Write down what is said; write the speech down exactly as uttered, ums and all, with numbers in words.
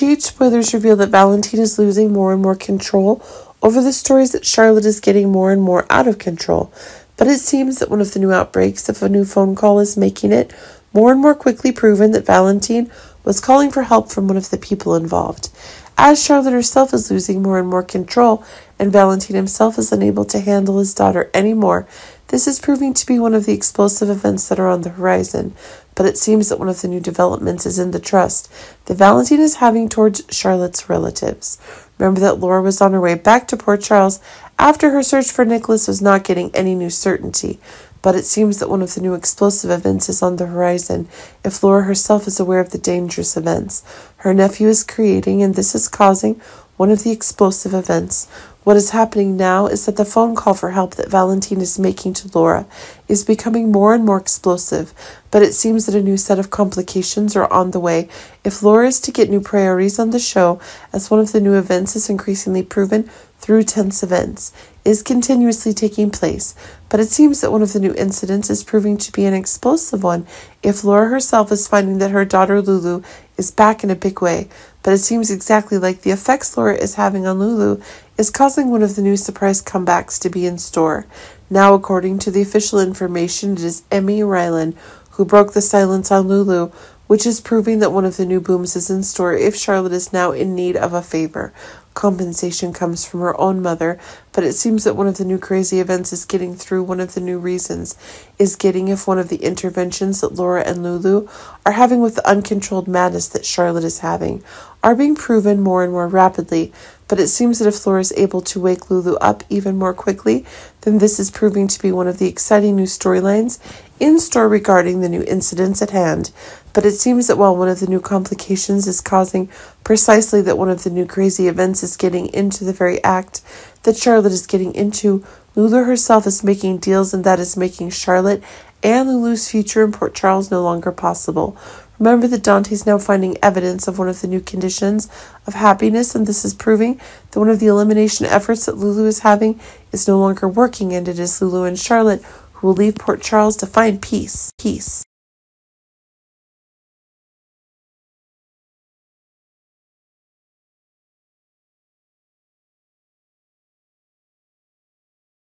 T H spoilers reveal that Valentin is losing more and more control over the stories that Charlotte is getting more and more out of control, but it seems that one of the new outbreaks of a new phone call is making it more and more quickly proven that Valentin was calling for help from one of the people involved. As Charlotte herself is losing more and more control, and Valentin himself is unable to handle his daughter anymore, this is proving to be one of the explosive events that are on the horizon, but it seems that one of the new developments is in the trust that Valentin is having towards Charlotte's relatives. Remember that Laura was on her way back to Port Charles after her search for Nicholas was not getting any new certainty, but it seems that one of the new explosive events is on the horizon if Laura herself is aware of the dangerous events her nephew is creating, and this is causing one of the explosive events. What is happening now is that the phone call for help that Valentin is making to Laura is becoming more and more explosive, but it seems that a new set of complications are on the way if Laura is to get new priorities on the show, as one of the new events is increasingly proven through tense events, is continuously taking place, but it seems that one of the new incidents is proving to be an explosive one if Laura herself is finding that her daughter Lulu is back in a big way, but it seems exactly like the effects Laura is having on Lulu is causing one of the new surprise comebacks to be in store. Now, according to the official information, it is Emmy Ryland who broke the silence on Lulu, which is proving that one of the new booms is in store if Charlotte is now in need of a favor. Compensation comes from her own mother, but it seems that one of the new crazy events is getting through one of the new reasons is getting if one of the interventions that Laura and Lulu are having with the uncontrolled madness that Charlotte is having are being proven more and more rapidly, but it seems that if Laura is able to wake Lulu up even more quickly, then this is proving to be one of the exciting new storylines in store regarding the new incidents at hand. But it seems that while one of the new complications is causing precisely that one of the new crazy events is getting into the very act that Charlotte is getting into, Lulu herself is making deals, and that is making Charlotte and Lulu's future in Port Charles no longer possible. Remember that Dante's now finding evidence of one of the new conditions of happiness, and this is proving that one of the elimination efforts that Lulu is having is no longer working, and it is Lulu and Charlotte who will leave Port Charles to find peace. Peace.